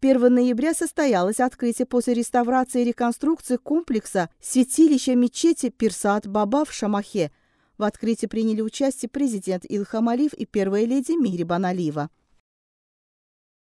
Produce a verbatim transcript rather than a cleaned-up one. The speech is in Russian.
первого ноября состоялось открытие после реставрации и реконструкции комплекса святилища мечети Пирсаат Баба в Шамахе. В открытии приняли участие президент Ильхам Алиев и первая леди Мехрибан Алиева.